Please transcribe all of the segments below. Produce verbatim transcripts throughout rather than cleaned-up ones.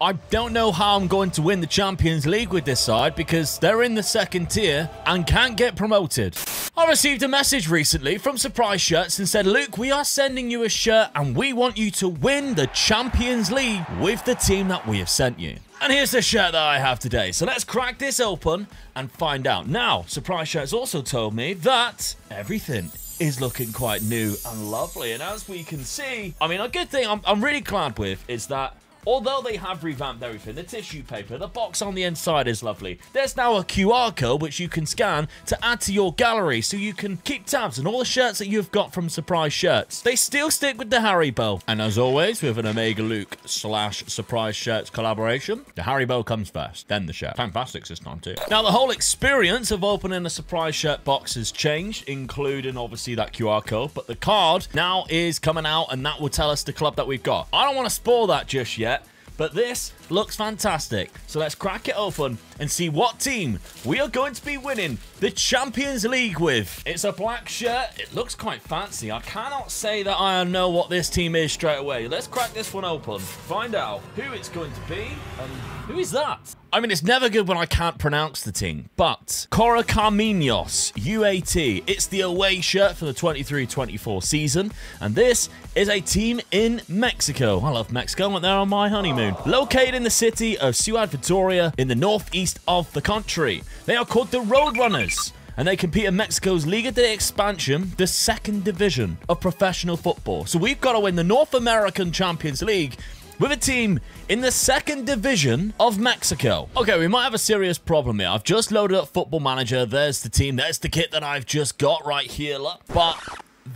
I don't know how I'm going to win the Champions League with this side because they're in the second tier and can't get promoted. I received a message recently from Surprise Shirts and said, Luke, we are sending you a shirt and we want you to win the Champions League with the team that we have sent you. And here's the shirt that I have today. So let's crack this open and find out. Now, Surprise Shirts also told me that everything is looking quite new and lovely. And as we can see, I mean, a good thing I'm, I'm really glad with is that although they have revamped everything, the tissue paper, the box on the inside is lovely. There's now a Q R code which you can scan to add to your gallery so you can keep tabs on all the shirts that you've got from Surprise Shirts. They still stick with the Haribo. And as always, with an Omega Luke slash Surprise Shirts collaboration, the Haribo comes first, then the shirt. Fantastics this time too. Now the whole experience of opening a Surprise Shirt box has changed, including obviously that Q R code, but the card now is coming out and that will tell us the club that we've got. I don't want to spoil that just yet, but this looks fantastic. So let's crack it open and see what team we are going to be winning the Champions League with. It's a black shirt. It looks quite fancy. I cannot say that I know what this team is straight away. Let's crack this one open, find out who it's going to be and who is that. I mean, it's never good when I can't pronounce the team, but Correcaminos U A T. It's the away shirt for the twenty-three twenty-four season, and this is a team in Mexico. I love Mexico. I went there on my honeymoon. Located in the city of Ciudad Victoria in the northeast of the country. They are called the Roadrunners, and they compete in Mexico's Liga de Expansion, the second division of professional football. So we've got to win the North American Champions League with a team in the second division of Mexico. Okay, we might have a serious problem here. I've just loaded up Football Manager. There's the team. There's the kit that I've just got right here. Look. But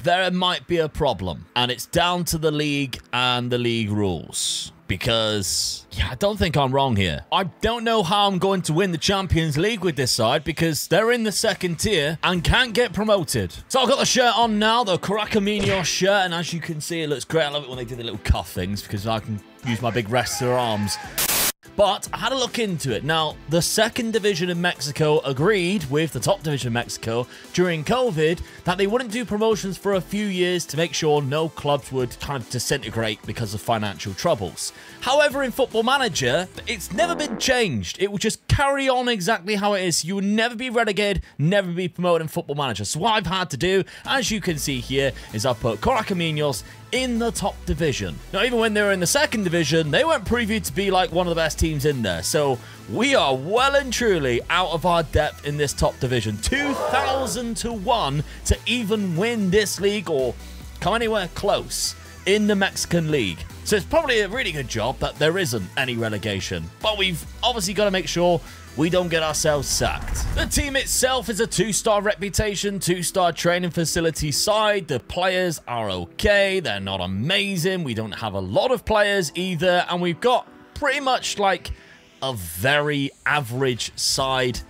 there might be a problem, and it's down to the league and the league rules. Because, yeah, I don't think I'm wrong here. I don't know how I'm going to win the Champions League with this side because they're in the second tier and can't get promoted. So I've got the shirt on now, the Correcaminos shirt, and as you can see, it looks great. I love it when they do the little cuff things because I can use my big wrestler arms. But I had a look into it. Now, the second division in Mexico agreed with the top division in Mexico during COVID that they wouldn't do promotions for a few years to make sure no clubs would kind of disintegrate because of financial troubles. However, in Football Manager, it's never been changed. It will just carry on exactly how it is. You will never be relegated, never be promoted in Football Manager. So what I've had to do, as you can see here, is I've put Correcaminos in the top division. Now, even when they were in the second division, they weren't previewed to be like one of the best teams in there. So we are well and truly out of our depth in this top division. two thousand to one to even win this league or come anywhere close in the Mexican League. So it's probably a really good job that there isn't any relegation. But we've obviously got to make sure we don't get ourselves sacked. The team itself is a two-star reputation, two-star training facility side. The players are okay. They're not amazing. We don't have a lot of players either. And we've got pretty much like a very average side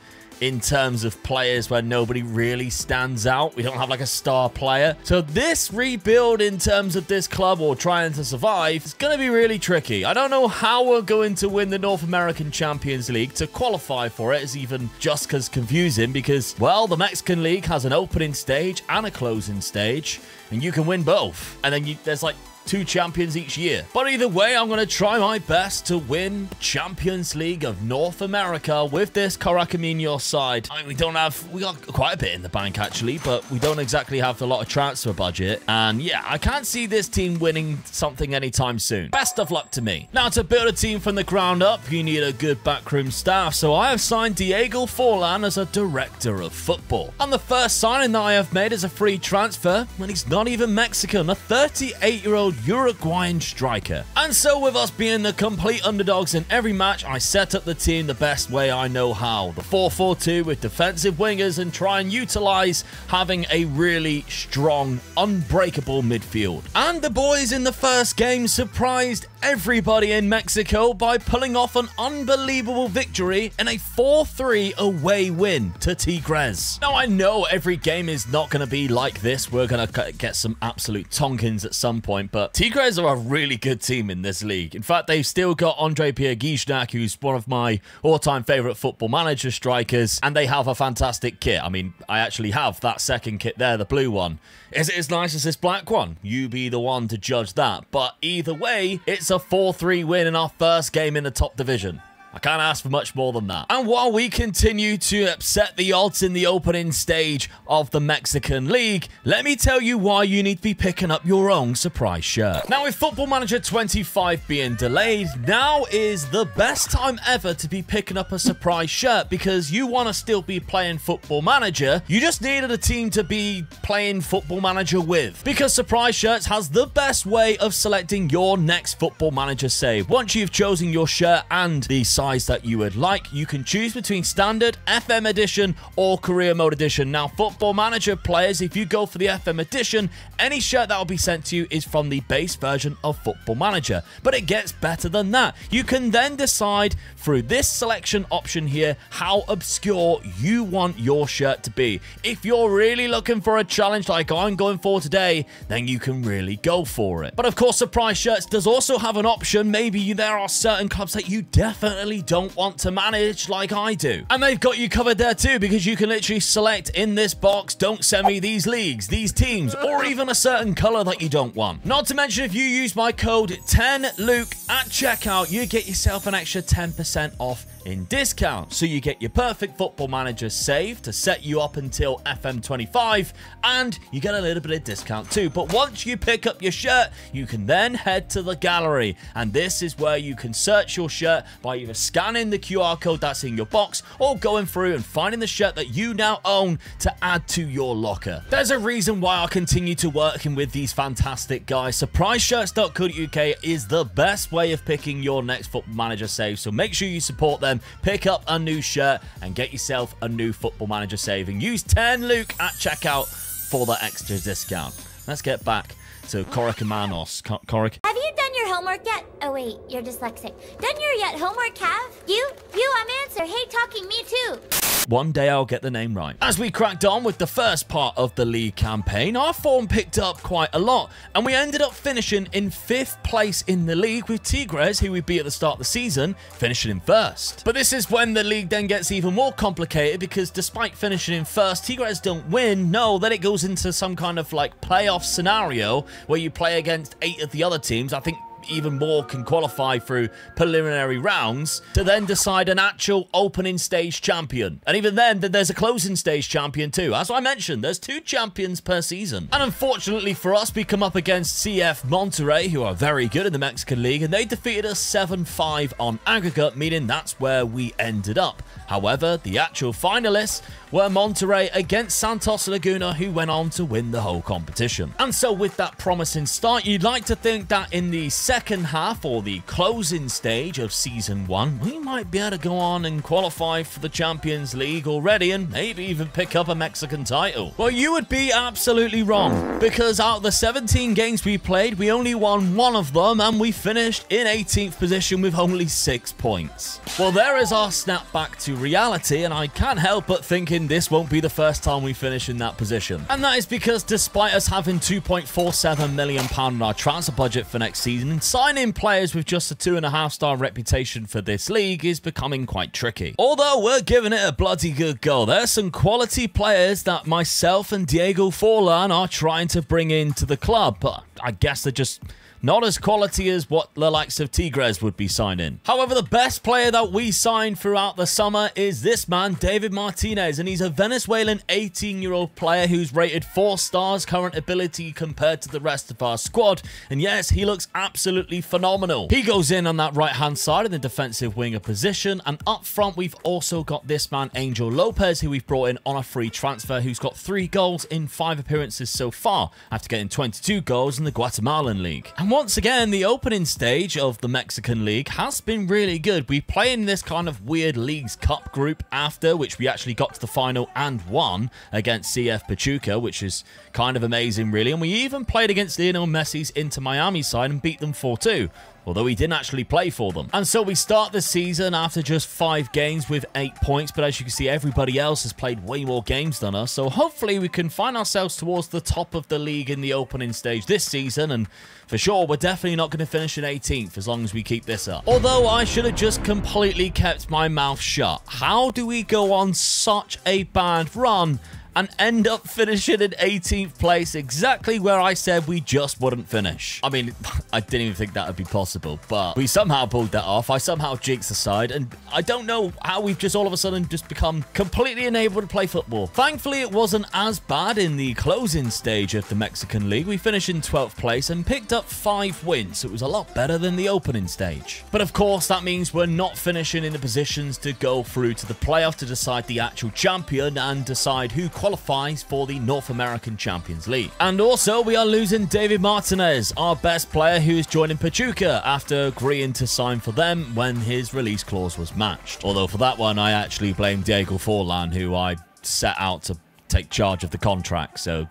in terms of players where nobody really stands out. We don't have like a star player. So this rebuild in terms of this club or trying to survive is going to be really tricky. I don't know how we're going to win the North American Champions League. To qualify for it is even just as confusing because, well, the Mexican League has an opening stage and a closing stage, and you can win both. And then you, there's like two champions each year. But either way, I'm going to try my best to win Champions League of North America with this Correcaminos side. I mean, we don't have, we got quite a bit in the bank actually, but we don't exactly have a lot of transfer budget. And yeah, I can't see this team winning something anytime soon. Best of luck to me. Now, to build a team from the ground up, you need a good backroom staff. So I have signed Diego Forlan as a director of football. And the first signing that I have made is a free transfer, and he's not even Mexican, a thirty-eight-year-old Uruguayan striker. And so with us being the complete underdogs in every match, I set up the team the best way I know how. The four four two with defensive wingers and try and utilize having a really strong, unbreakable midfield. And the boys in the first game surprised everybody in Mexico by pulling off an unbelievable victory in a four three away win to Tigres. Now I know every game is not going to be like this. We're going to get some absolute tonkins at some point, but Tigres are a really good team in this league. In fact, they've still got Andre Pierre Gignac, who's one of my all-time favourite Football Manager strikers, and they have a fantastic kit. I mean, I actually have that second kit there, the blue one. Is it as nice as this black one? You be the one to judge that. But either way, it's It's a four three win in our first game in the top division. I can't ask for much more than that. And while we continue to upset the odds in the opening stage of the Mexican League, let me tell you why you need to be picking up your own Surprise shirt. Now, with Football Manager twenty-five being delayed, now is the best time ever to be picking up a Surprise shirt, because you want to still be playing Football Manager. You just needed a team to be playing Football Manager with, because Surprise Shirts has the best way of selecting your next Football Manager save. Once you've chosen your shirt and the size that you would like, you can choose between Standard, F M Edition, or Career Mode Edition. Now, Football Manager players, if you go for the F M Edition, any shirt that will be sent to you is from the base version of Football Manager. But it gets better than that. You can then decide through this selection option here how obscure you want your shirt to be. If you're really looking for a challenge like I'm going for today, then you can really go for it. But of course, Surprise Shirts does also have an option. Maybe there are certain clubs that you definitely don't want to manage like I do, and they've got you covered there too, because you can literally select in this box, don't send me these leagues, these teams, or even a certain color that you don't want. Not to mention, if you use my code ten Luke at checkout, you get yourself an extra ten percent off in discount. So you get your perfect Football Manager save to set you up until F M twenty-five, and you get a little bit of discount too. But once you pick up your shirt, you can then head to the gallery, and this is where you can search your shirt by either scanning the Q R code that's in your box or going through and finding the shirt that you now own to add to your locker. There's a reason why I continue to working with these fantastic guys. surprise shirts dot co dot U K is the best way of picking your next Football Manager save, so make sure you support them. Pick up a new shirt and get yourself a new Football Manager save, and use ten Luke at checkout for the extra discount. Let's get back to Correcaminos. Correc Have you done your homework yet? Oh wait, you're dyslexic. Done your yet homework, have? You? You, I'm answer. Hey, talking me too. One day I'll get the name right. As we cracked on with the first part of the league campaign, our form picked up quite a lot, and we ended up finishing in fifth place in the league, with Tigres, who we beat at the start of the season, finishing in first. But this is when the league then gets even more complicated, because despite finishing in first, Tigres don't win. No, then it goes into some kind of like playoff scenario where you play against eight of the other teams. I think even more can qualify through preliminary rounds to then decide an actual opening stage champion. And even then, there's a closing stage champion too. As I mentioned, there's two champions per season. And unfortunately for us, we come up against C F Monterrey, who are very good in the Mexican League, and they defeated us seven five on aggregate, meaning that's where we ended up. However, the actual finalists were Monterrey against Santos Laguna, who went on to win the whole competition. And so with that promising start, you'd like to think that in the second half, or the closing stage of season one, we might be able to go on and qualify for the Champions League already, and maybe even pick up a Mexican title. Well, you would be absolutely wrong, because out of the seventeen games we played, we only won one of them, and we finished in eighteenth position with only six points. Well, there is our snap back to reality, and I can't help but thinking this won't be the first time we finish in that position. And that is because despite us having two point four seven million pounds in our transfer budget for next season, signing players with just a two and a half star reputation for this league is becoming quite tricky. Although we're giving it a bloody good go. There's some quality players that myself and Diego Forlan are trying to bring into the club, but I guess they're just not as quality as what the likes of Tigres would be signing. However, the best player that we signed throughout the summer is this man, David Martinez, and he's a Venezuelan eighteen-year-old player who's rated four stars current ability compared to the rest of our squad. And yes, he looks absolutely phenomenal. He goes in on that right-hand side in the defensive winger position, and up front, we've also got this man, Angel Lopez, who we've brought in on a free transfer, who's got three goals in five appearances so far, after getting twenty-two goals in the Guatemalan League. And once again, the opening stage of the Mexican League has been really good. We play in this kind of weird Leagues Cup group after, which we actually got to the final and won against C F Pachuca, which is kind of amazing, really. And we even played against Lionel Messi's Inter Miami side and beat them four two. Although he didn't actually play for them. And so we start the season after just five games with eight points, but as you can see, everybody else has played way more games than us, so hopefully we can find ourselves towards the top of the league in the opening stage this season, and for sure, we're definitely not going to finish in eighteenth as long as we keep this up. Although I should have just completely kept my mouth shut. How do we go on such a bad run and end up finishing in eighteenth place, exactly where I said we just wouldn't finish. I mean, I didn't even think that would be possible, but we somehow pulled that off. I somehow jinxed the side, and I don't know how we've just all of a sudden just become completely unable to play football. Thankfully, it wasn't as bad in the closing stage of the Mexican League. We finished in twelfth place and picked up five wins, so it was a lot better than the opening stage. But of course, that means we're not finishing in the positions to go through to the playoff to decide the actual champion and decide who qualifies for the North American Champions League. And also, we are losing David Martinez, our best player, who is joining Pachuca after agreeing to sign for them when his release clause was matched. Although for that one, I actually blame Diego Forlan, who I set out to take charge of the contract, so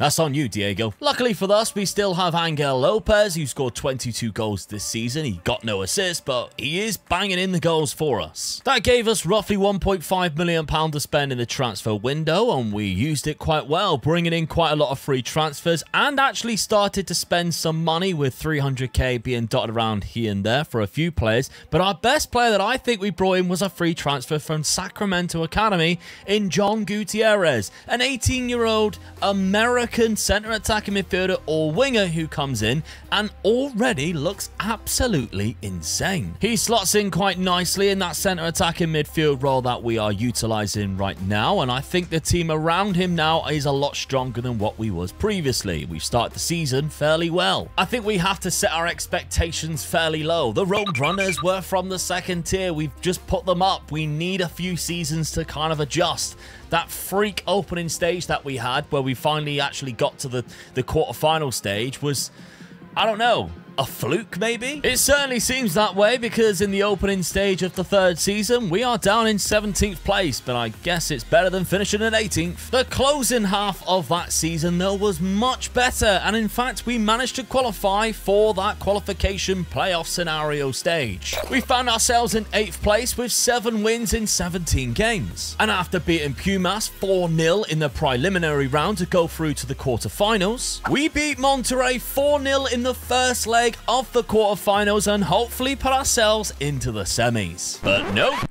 that's on you, Diego. Luckily for us, we still have Angel Lopez, who scored twenty-two goals this season. He got no assists, but he is banging in the goals for us. That gave us roughly one point five million pounds to spend in the transfer window, and we used it quite well, bringing in quite a lot of free transfers, and actually started to spend some money, with three hundred K being dotted around here and there for a few players. But our best player that I think we brought in was a free transfer from Sacramento Academy in John Gutierrez, an eighteen-year-old American centre-attacking midfielder or winger who comes in and already looks absolutely insane. He slots in quite nicely in that centre-attacking midfield role that we are utilising right now, and I think the team around him now is a lot stronger than what we was previously. We've started the season fairly well. I think we have to set our expectations fairly low. The Roadrunners were from the second tier. We've just put them up. We need a few seasons to kind of adjust. That freak opening stage that we had, where we finally actually got to the, the quarterfinal stage, was, I don't know, a fluke maybe? It certainly seems that way, because in the opening stage of the third season, we are down in seventeenth place, but I guess it's better than finishing at eighteenth. The closing half of that season, though, was much better, and in fact, we managed to qualify for that qualification playoff scenario stage. We found ourselves in eighth place with seven wins in seventeen games, and after beating Pumas four nil in the preliminary round to go through to the quarterfinals, we beat Monterrey four nil in the first leg of the quarterfinals and hopefully put ourselves into the semis. But nope,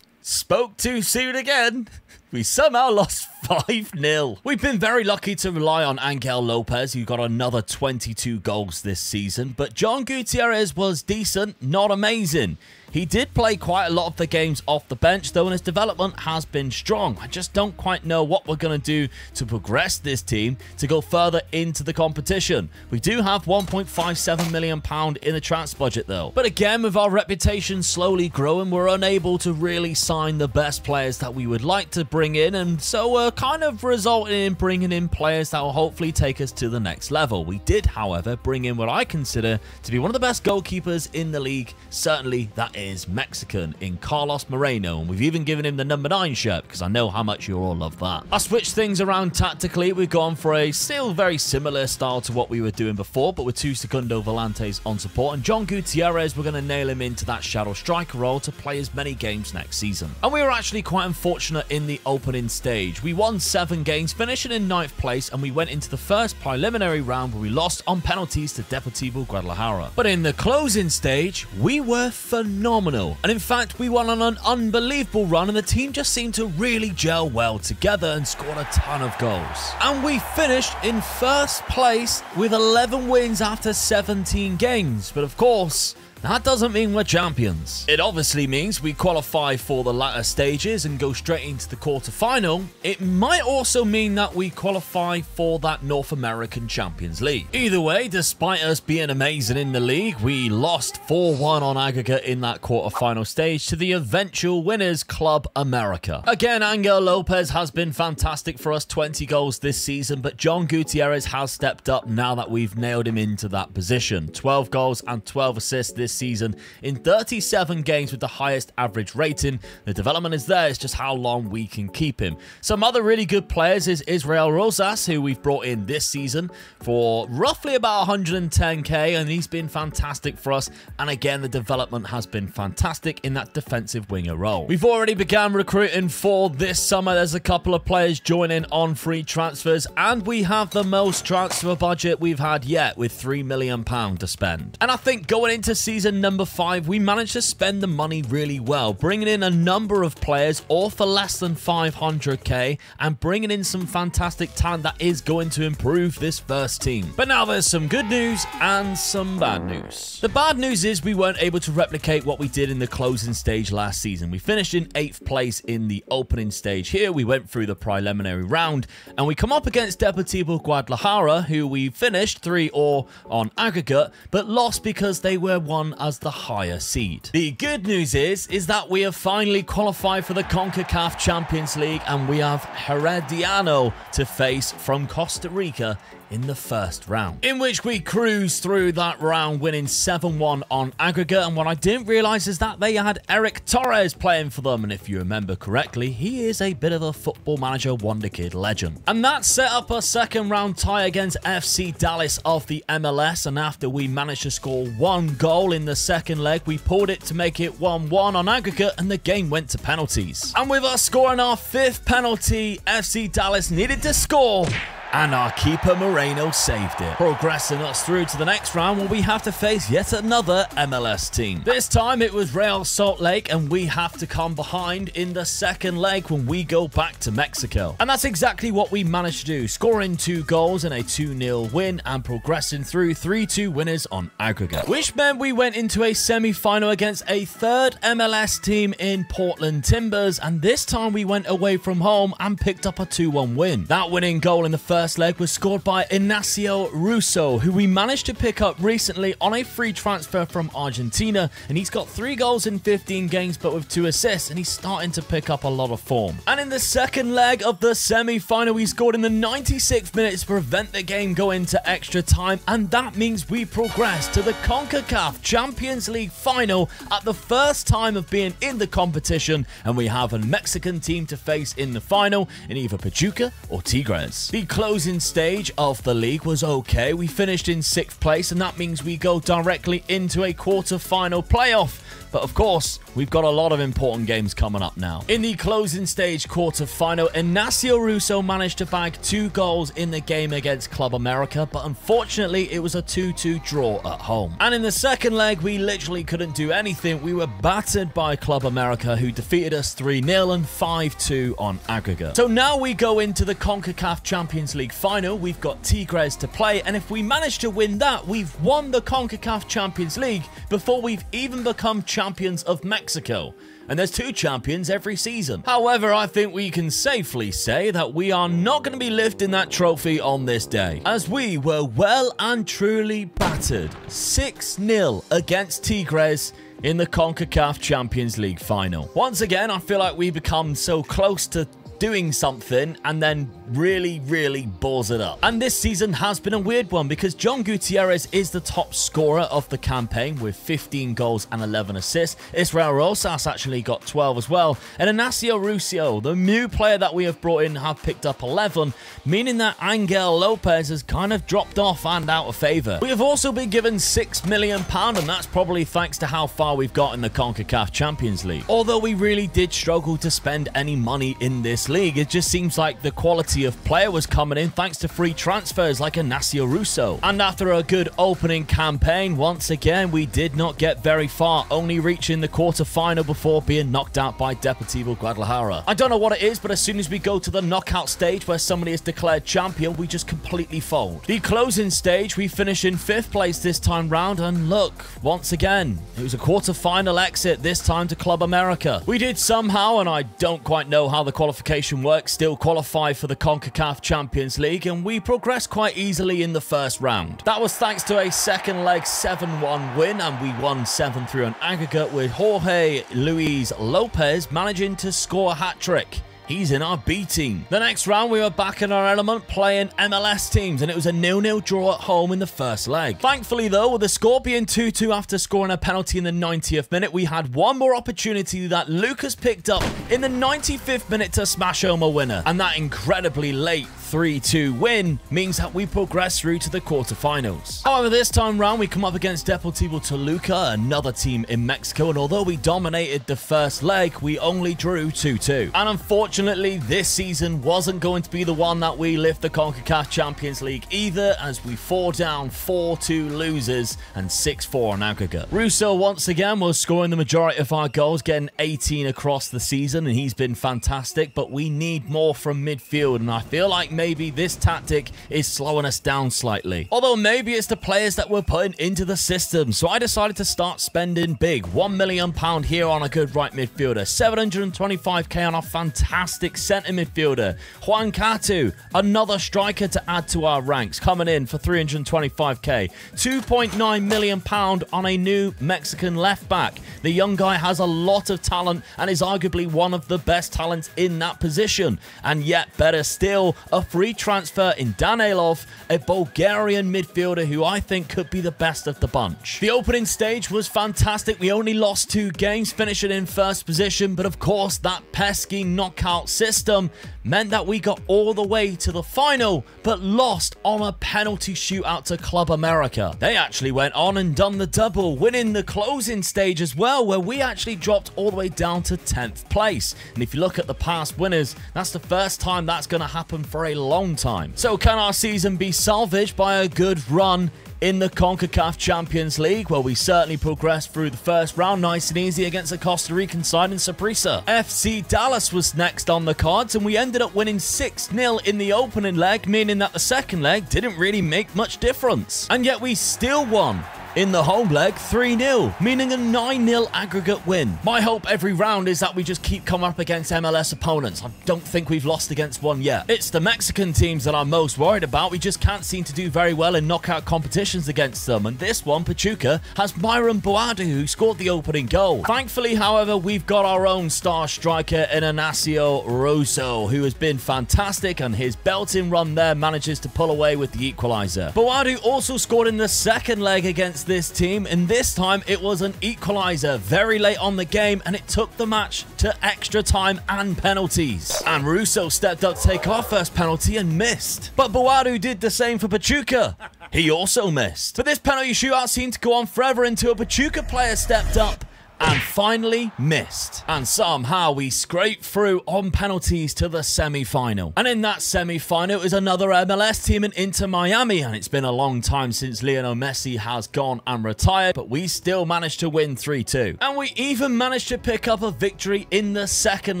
spoke too soon again. We somehow lost five nil. We've been very lucky to rely on Angel Lopez, who got another twenty-two goals this season, but John Gutierrez was decent, not amazing. He did play quite a lot of the games off the bench, though, and his development has been strong. I just don't quite know what we're going to do to progress this team to go further into the competition. We do have one point five seven million pounds in the transfer budget, though. But again, with our reputation slowly growing, we're unable to really sign the best players that we would like to bring in, and so we're kind of resulting in bringing in players that will hopefully take us to the next level. We did, however, bring in what I consider to be one of the best goalkeepers in the league, certainly that is Mexican, in Carlos Moreno, and we've even given him the number nine shirt because I know how much you all love that. I switched things around tactically. We've gone for a still very similar style to what we were doing before, but with two Segundo Volantes on support, and John Gutierrez, we're going to nail him into that shadow striker role to play as many games next season. And we were actually quite unfortunate in the opening stage. We won seven games, finishing in ninth place, and we went into the first preliminary round where we lost on penalties to Deportivo Guadalajara. But in the closing stage, we were phenomenal. Phenomenal. And in fact, we won on an unbelievable run, and the team just seemed to really gel well together and scored a ton of goals. And we finished in first place with eleven wins after seventeen games. But of course, that doesn't mean we're champions. It obviously means we qualify for the latter stages and go straight into the quarterfinal. It might also mean that we qualify for that North American Champions League. Either way, despite us being amazing in the league, we lost four one on aggregate in that quarterfinal stage to the eventual winners, Club America. Again, Angel Lopez has been fantastic for us, twenty goals this season, but John Gutierrez has stepped up now that we've nailed him into that position. twelve goals and twelve assists this season in thirty-seven games, with the highest average rating. The development is there, it's just how long we can keep him. Some other really good players is Israel Rosas, who we've brought in this season for roughly about one hundred ten K, and he's been fantastic for us, and again the development has been fantastic in that defensive winger role. We've already began recruiting for this summer. There's a couple of players joining on free transfers, and we have the most transfer budget we've had yet, with three million pounds to spend. And I think going into season season number five, we managed to spend the money really well, bringing in a number of players all for less than five hundred K and bringing in some fantastic talent that is going to improve this first team. But now there's some good news and some bad news. The bad news is we weren't able to replicate what we did in the closing stage last season. We finished in eighth place in the opening stage here. We went through the preliminary round and we come up against Deportivo Guadalajara, who we finished three all on aggregate, but lost because they were won as the higher seed. The good news is, is that we have finally qualified for the CONCACAF Champions League and we have Herediano to face from Costa Rica in the first round, in which we cruised through that round, winning seven one on aggregate. And what I didn't realise is that they had Eric Torres playing for them, and if you remember correctly, he is a bit of a Football Manager wonder kid legend. And that set up a second round tie against F C Dallas of the M L S, and after we managed to score one goal in the second leg, we pulled it to make it one one on aggregate, and the game went to penalties. And with us scoring our fifth penalty, F C Dallas needed to score, and our keeper Moreno saved it, progressing us through to the next round where we have to face yet another M L S team. This time it was Real Salt Lake, and we have to come behind in the second leg when we go back to Mexico. And that's exactly what we managed to do, scoring two goals in a two nil win and progressing through three two winners on aggregate, which meant we went into a semi-final against a third M L S team in Portland Timbers, and this time we went away from home and picked up a two one win. That winning goal in the first First leg was scored by Ignacio Russo, who we managed to pick up recently on a free transfer from Argentina, and he's got three goals in fifteen games but with two assists, and he's starting to pick up a lot of form. And in the second leg of the semi-final, he scored in the ninety-sixth minute to prevent the game going to extra time, and that means we progressed to the CONCACAF Champions League final at the first time of being in the competition, and we have a Mexican team to face in the final in either Pachuca or Tigres. The closing stage of the league was okay. We finished in sixth place, and that means we go directly into a quarter-final playoff. But of course, we've got a lot of important games coming up now. In the closing stage quarter-final, Ignacio Russo managed to bag two goals in the game against Club America, but unfortunately, it was a two two draw at home. And in the second leg, we literally couldn't do anything. We were battered by Club America, who defeated us three nil and five two on aggregate. So now we go into the CONCACAF Champions League final. We've got Tigres to play, and if we manage to win that, we've won the CONCACAF Champions League before we've even become champions. Champions of Mexico. And there's two champions every season. However, I think we can safely say that we are not going to be lifting that trophy on this day, as we were well and truly battered six nil against Tigres in the CONCACAF Champions League final. Once again, I feel like we become so close to doing something and then really, really balls it up. And this season has been a weird one because John Gutierrez is the top scorer of the campaign with fifteen goals and eleven assists. Israel Rosas actually got twelve as well. And Ignacio Russo, the new player that we have brought in, have picked up eleven, meaning that Angel Lopez has kind of dropped off and out of favour. We have also been given six million pounds, and that's probably thanks to how far we've got in the CONCACAF Champions League. Although we really did struggle to spend any money in this league, it just seems like the quality of player was coming in thanks to free transfers like Ignacio Russo. And after a good opening campaign, once again we did not get very far, only reaching the quarter-final before being knocked out by Deportivo Guadalajara. I don't know what it is, but as soon as we go to the knockout stage where somebody is declared champion, we just completely fold. The closing stage, we finish in fifth place this time round, and look, once again, it was a quarter-final exit, this time to Club America. We did somehow, and I don't quite know how the qualification works, still qualify for the CONCACAF Champions League, and we progressed quite easily in the first round. That was thanks to a second leg seven one win, and we won seven three on aggregate with Jorge Luis Lopez managing to score a hat-trick. He's in our B team. The next round, we were back in our element playing M L S teams, and it was a nil nil draw at home in the first leg. Thankfully, though, with the score being two two after scoring a penalty in the ninetieth minute, we had one more opportunity that Lucas picked up in the ninety-fifth minute to smash home a winner. And that incredibly late three two win means that we progress through to the quarterfinals. However, this time round we come up against Deportivo Toluca, another team in Mexico, and although we dominated the first leg, we only drew two two. And unfortunately, this season wasn't going to be the one that we lift the CONCACAF Champions League either, as we fall down four two losers and six four on aggregate. Russo once again was scoring the majority of our goals, getting eighteen across the season, and he's been fantastic, but we need more from midfield, and I feel like maybe this tactic is slowing us down slightly. Although maybe it's the players that we're putting into the system, so I decided to start spending big. one million pounds here on a good right midfielder, seven hundred twenty-five K on a fantastic centre midfielder, Juan Catu, another striker to add to our ranks, coming in for three hundred twenty-five K, two point nine million pounds on a new Mexican left back. The young guy has a lot of talent and is arguably one of the best talents in that position, and yet better still, a free transfer in Danilov, a Bulgarian midfielder who I think could be the best of the bunch. The opening stage was fantastic. We only lost two games, finishing in first position, but of course that pesky knockout system meant that we got all the way to the final, but lost on a penalty shootout to Club America. They actually went on and done the double, winning the closing stage as well, where we actually dropped all the way down to tenth place. And if you look at the past winners, that's the first time that's going to happen for a long time. So can our season be salvaged by a good run in the CONCACAF Champions League? Well, we certainly progressed through the first round nice and easy against the Costa Rican side in Saprissa. F C Dallas was next on the cards, and we ended up winning six nil in the opening leg, meaning that the second leg didn't really make much difference. And yet we still won in the home leg three nil, meaning a nine nil aggregate win. My hope every round is that we just keep coming up against M L S opponents. I don't think we've lost against one yet. It's the Mexican teams that I'm most worried about. We just can't seem to do very well in knockout competitions against them, and this one, Pachuca, has Myron Boadu, who scored the opening goal. Thankfully, however, we've got our own star striker, Ignacio Russo, who has been fantastic, and his belting run there manages to pull away with the equaliser. Boadu also scored in the second leg against this team, and this time it was an equaliser very late on the game, and it took the match to extra time and penalties. And Russo stepped up to take our first penalty and missed, but Boadu did the same for Pachuca. He also missed. But this penalty shootout seemed to go on forever until a Pachuca player stepped up and finally missed. And somehow we scraped through on penalties to the semi-final. And in that semi-final is another M L S team in Inter Miami, and it's been a long time since Lionel Messi has gone and retired, but we still managed to win three two. And we even managed to pick up a victory in the second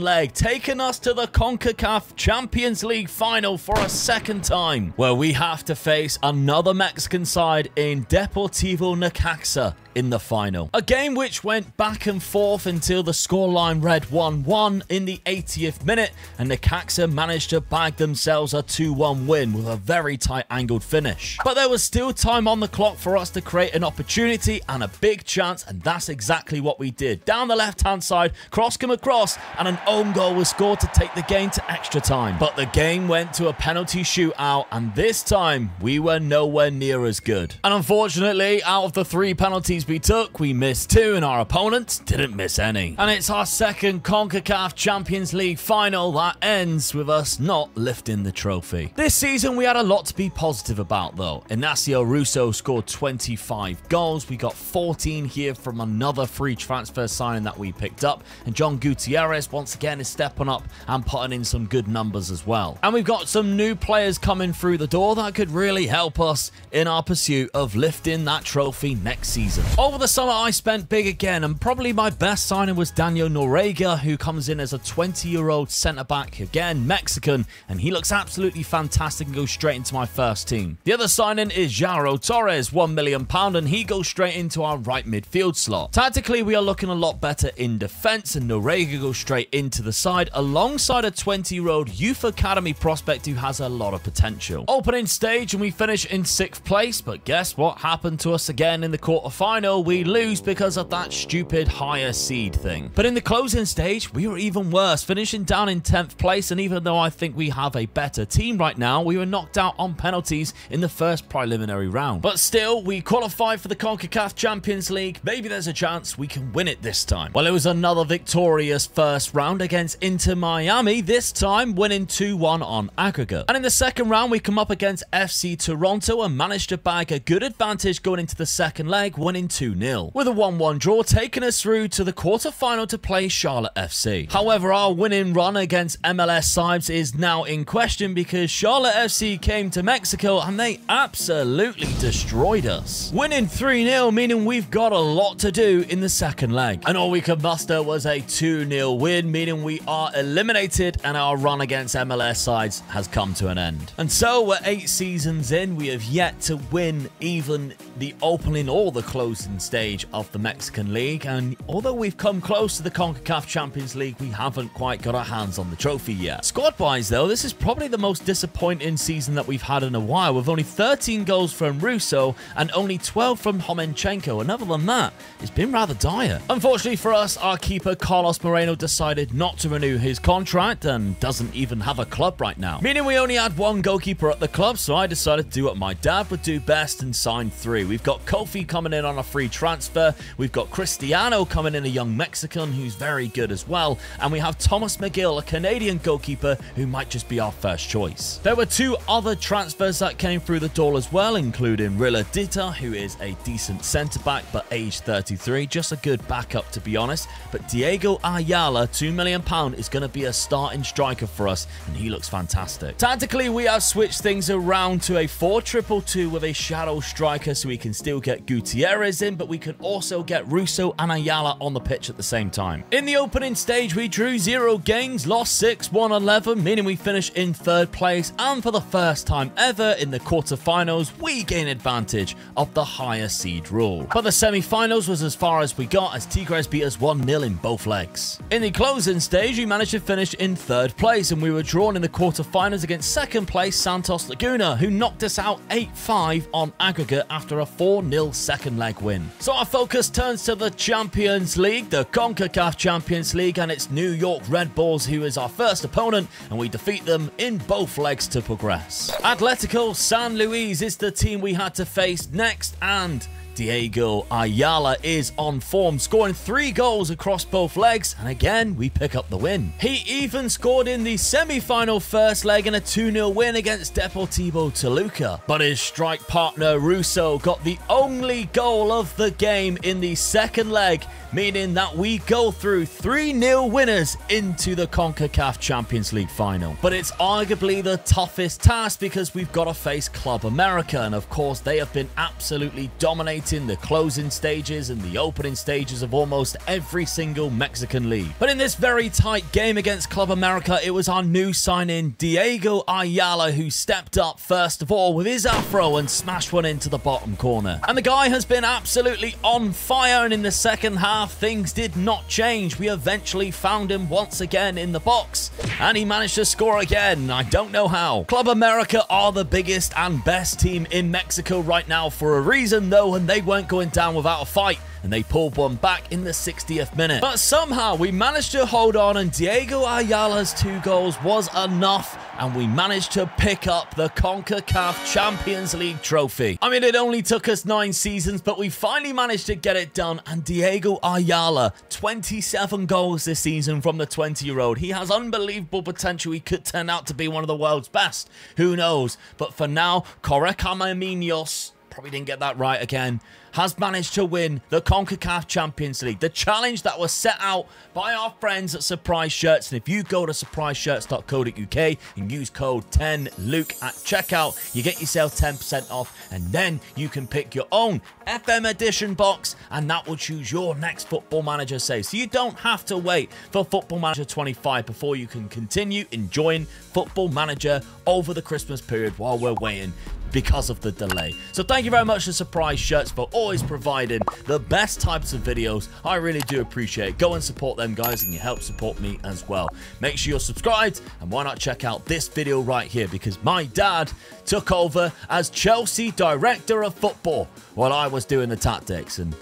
leg, taking us to the CONCACAF Champions League final for a second time, where we have to face another Mexican side in Deportivo Necaxa in the final. A game which went back and forth until the scoreline read one one in the eightieth minute, and Necaxa managed to bag themselves a two one win with a very tight angled finish. But there was still time on the clock for us to create an opportunity and a big chance, and that's exactly what we did. Down the left-hand side, cross came across, and an own goal was scored to take the game to extra time. But the game went to a penalty shootout, and this time we were nowhere near as good. And unfortunately, out of the three penalties we took, we missed two, and our opponents didn't miss any. And it's our second CONCACAF Champions League final that ends with us not lifting the trophy. This season we had a lot to be positive about though. Ignacio Russo scored twenty-five goals. We got fourteen here from another free transfer signing that we picked up, and John Gutierrez once again is stepping up and putting in some good numbers as well. And we've got some new players coming through the door that could really help us in our pursuit of lifting that trophy next season. Over the summer, I spent big again, and probably my best signing was Daniel Noriega, who comes in as a twenty-year-old centre-back, again, Mexican, and he looks absolutely fantastic and goes straight into my first team. The other signing is Jaro Torres, one million pounds, and he goes straight into our right midfield slot. Tactically, we are looking a lot better in defence, and Noriega goes straight into the side, alongside a twenty-year-old youth academy prospect who has a lot of potential. Opening stage, and we finish in sixth place, but guess what happened to us again in the quarter-final? We lose because of that stupid stupid higher seed thing. But in the closing stage, we were even worse, finishing down in tenth place, and even though I think we have a better team right now, we were knocked out on penalties in the first preliminary round. But still, we qualified for the CONCACAF Champions League. Maybe there's a chance we can win it this time. Well, it was another victorious first round against Inter Miami, this time winning two one on aggregate. And in the second round, we come up against F C Toronto and managed to bag a good advantage going into the second leg, winning two nil. With a one one draw, taking us through to the quarterfinal to play Charlotte F C. However, our winning run against M L S sides is now in question because Charlotte F C came to Mexico and they absolutely destroyed us, winning three nil, meaning we've got a lot to do in the second leg. And all we could muster was a two nil win, meaning we are eliminated and our run against M L S sides has come to an end. And so we're eight seasons in, we have yet to win even the opening or the closing stage of the Mexican League, and although we've come close to the CONCACAF Champions League, we haven't quite got our hands on the trophy yet. Squad-wise though, this is probably the most disappointing season that we've had in a while, with only thirteen goals from Russo and only twelve from Homenchenko, and other than that, it's been rather dire. Unfortunately for us, our keeper Carlos Moreno decided not to renew his contract and doesn't even have a club right now, meaning we only had one goalkeeper at the club, so I decided to do what my dad would do best and sign three. We've got Kofi coming in on a free transfer, we've got Cristiano coming in, a young Mexican who's very good as well, and we have Thomas McGill, a Canadian goalkeeper who might just be our first choice. There were two other transfers that came through the door as well, including Rilla Dita, who is a decent centre-back but age thirty-three, just a good backup to be honest, but Diego Ayala, two million pounds, is going to be a starting striker for us and he looks fantastic. Tactically, we have switched things around to a four triple two with a shadow striker, so we can still get Gutierrez in, but we can also get Russo and Ayala on the pitch at the same time. In the opening stage, we drew zero games, lost six, won eleven, meaning we finished in third place, and for the first time ever in the quarterfinals, we gain advantage of the higher seed rule. But the semi-finals was as far as we got, as Tigres beat us one nil in both legs. In the closing stage, we managed to finish in third place, and we were drawn in the quarterfinals against second place Santos Laguna, who knocked us out eight five on aggregate after a four nil second leg win. So our focus turns to the Champions League, the CONCACAF Champions League, and it's New York Red Bulls who is our first opponent, and we defeat them in both legs to progress. Atlético San Luis is the team we had to face next, and Diego Ayala is on form, scoring three goals across both legs, and again, we pick up the win. He even scored in the semi-final first leg in a two nil win against Deportivo Toluca, but his strike partner Russo got the only goal of the game in the second leg, meaning that we go through three nil winners into the CONCACAF Champions League final. But it's arguably the toughest task because we've got to face Club America, and of course they have been absolutely dominating in the closing stages and the opening stages of almost every single Mexican league. But in this very tight game against Club America, it was our new signing Diego Ayala who stepped up first of all with his afro and smashed one into the bottom corner. And the guy has been absolutely on fire, and in the second half things did not change. We eventually found him once again in the box and he managed to score again. I don't know how. Club America are the biggest and best team in Mexico right now for a reason though, and they They weren't going down without a fight, and they pulled one back in the sixtieth minute. But somehow we managed to hold on, and Diego Ayala's two goals was enough, and we managed to pick up the CONCACAF Champions League trophy. I mean, it only took us nine seasons, but we finally managed to get it done, and Diego Ayala, twenty-seven goals this season from the twenty-year-old. He has unbelievable potential. He could turn out to be one of the world's best. Who knows? But for now, Correcaminos, probably didn't get that right again, has managed to win the CONCACAF Champions League, the challenge that was set out by our friends at Surprise Shirts. And if you go to surprise shirts dot co dot U K and use code ten Luke at checkout, you get yourself ten percent off, and then you can pick your own F M edition box, and that will choose your next Football Manager save. So you don't have to wait for Football Manager twenty-five before you can continue enjoying Football Manager over the Christmas period while we're waiting because of the delay. So thank you very much to Surprise Shirts for always providing the best types of videos. I really do appreciate it. Go and support them guys, and you help support me as well. Make sure you're subscribed, and why not check out this video right here, because my dad took over as Chelsea Director of Football while I was doing the tactics, and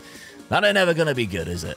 that ain't ever going to be good, is it?